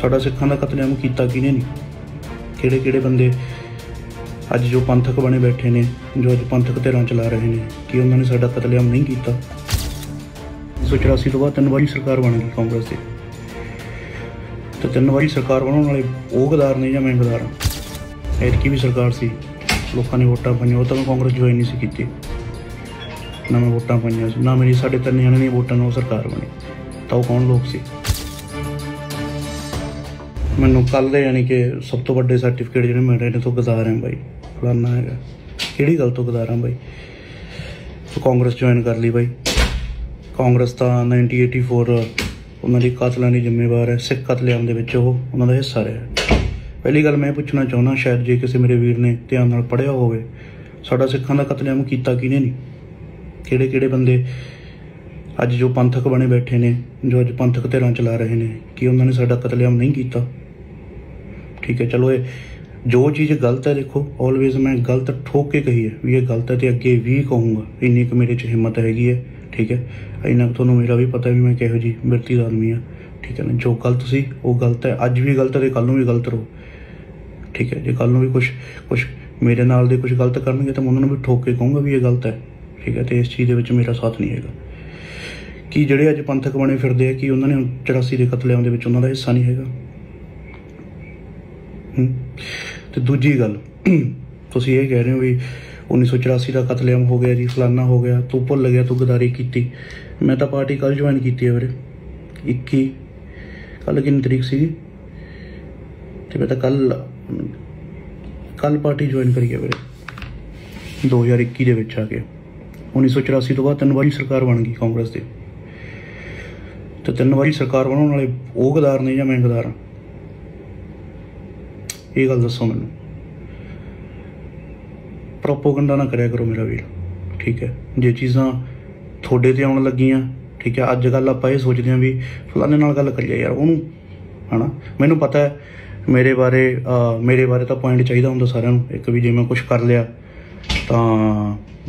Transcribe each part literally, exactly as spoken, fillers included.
साढ़ा सिखा का कतलेआम किया किने नहीं, किड़े किड़े बंदे अज जो पंथक बने बैठे ने, जो अज पंथक धिरां चला रहे हैं, कि उन्होंने साडा कतलेआम नहीं किया। सौ चौरासी तो बाद तीन वारी सरकार बन गई कांग्रेस की, तो तीन वारी सरकार बनाने वाले वो गदार ने या मैं गदार हाँ। ऐतकी भी सरकार से लोगों ने वोटा पाई, वो तो मैं कांग्रेस ज्वाइन नहीं की, ना मैं वोटा पाई, ना मेरी साढ़े तीन जने वोटा ना सरकार बनी, तो वो कौन लोग से। मैनू कल यानी कि सब तो वड्डे सर्टिफिकेट जो मिल रहे हैं तो गदार हैं बई, फलाना है कि गल तो गदार हाँ बई, तो कांग्रेस ज्वाइन कर ली बई। कांग्रेस तो नाइनटी एटी फोर उन्होंने कातलों की जिम्मेवार है, सिख कतलेआम के उन्होंने हिस्सा रहा। पहली गल मैं पूछना चाहना, शायद जे किसी मेरे वीर ने ध्यान नाल पढ़िया होवे, साडा सिखां दा कतलेआम कीता किने नहीं, किहड़े किहड़े बंदे अज जो पंथक बने बैठे ने, जो अज पंथक धिरां चला रहे हैं, कि उन्होंने साडा कतलेआम नहीं किया। ठीक है, चलो ये जो चीज़ गलत है, देखो ऑलवेज मैं गलत ठोक के कही है भी ये गलत है, तो अगे भी कहूँगा, इन्नी क मेरे च हिम्मत हैगी है। ठीक है, इन्ना थोनों मेरा भी पता है भी मैं किहो जी बिरती दा आदमी हाँ। ठीक है ना, जो गलत सी वो गलत है, अज भी गलत है तो कल नूं भी गलत रहो। ठीक है, जे कल नूं भी कुछ कुछ मेरे नाल दे कुछ गलत करनगे तो मैं उन्होंने भी ठोक के कहूँगा भी ये गलत है। ठीक है, तो इस चीज़ दे विच मेरा साथ नहीं हैगा कि जिहड़े अज पंथक बने फिरदे आ, कि उन्होंने चौरासी के कतलेआम दे विच उन्हां दा हिस्सा नहीं हैगा। तो दूजी गल तुसीं ये कह रहे हो भी उन्नीस सौ चौरासी का कतलेआम हो गया जी, फलाना हो गया, तू भुल गया, तू गदारी की। मैं तो पार्टी कल ज्वाइन की है वीरे, इक्की कल कितनी तरीक सी, तो मैं तो कल कल पार्टी ज्वाइन करी है वीरे दो हज़ार इक्की दे विच आ के। उन्नीस सौ चौरासी तो बाद तीन वारी सरकार बन गई कांग्रेस की, तो तीन वारी सरकार बनाने वाले वो गदार ने या मैं गदार हाँ, ये गल दसो मैनू। प्रोपोगंडा ना कराया करो मेरा वीर। ठीक है, जो चीज़ा थोड़े ते आउण लगियां, ठीक है, अज कल आप सोचते हैं भी फलाने नाल गल करिए यार उहनूं, है ना। मैनू पता है मेरे बारे आ, मेरे बारे तो पॉइंट चाहिए हुंदा सारिआं नूं एक भी, जे मैं कुछ कर लिया तो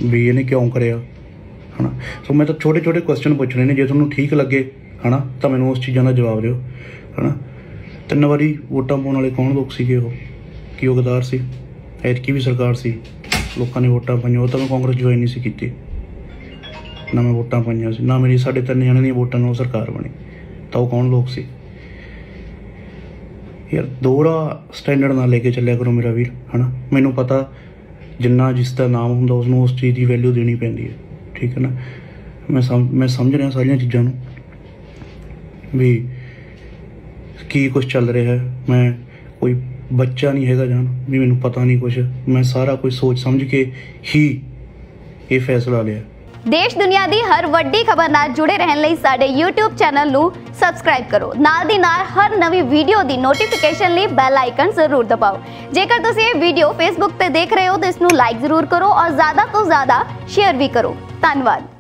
भी इहने क्यों करिया, है ना। सो मैं तो छोटे छोटे क्वेश्चन पूछने ने, जे तुहानूं ठीक लगे, है ना, तो मैनू उस चीज़ों का जवाब दिओ, है ना। तीन वारी वोटा पाने वाले कौन लोग सी, कि वो गदार से। ऐतकी भी सरकार से लोगों ने वोटा पाई, वो तो मैं कांग्रेस ज्वाइन नहीं की, ना मैं वोटा पाई, ना मेरी साढ़े तीन जने ने वोटा ना सरकार बनी, तो वो कौन लोग से। यार दोहरा स्टैंडर्ड ना लेके चलिया करो मेरा वीर, है ना। मैनू पता जिन्ना जिसका नाम होंदा उसनूं उस चीज़ की वैल्यू देनी पैंदी है। ठीक है ना, मैं सम मैं समझ रहा सारियां चीज़ां नूं भी की कुछ चल रहा है, मैं कोई बच्चा नहीं हैगा जान भी मैनू पता नहीं कुछ, मैं सारा कुछ सोच समझ के ही ये फैसला लिया। देश दुनिया की हर वड्डी खबर नाल जुड़े रहने लई साडे यूट्यूब चैनल नू सबसक्राइब करो, नाल दी नाल हर नवी वीडियो की नोटिफिकेशन लिए बैल आइकन जरूर दबाओ। जेकर तुसीं ये वीडियो फेसबुक ते देख रहे हो तो इसनू लाइक जरूर करो और ज़्यादा तो ज़्यादा शेयर भी करो। धन्यवाद।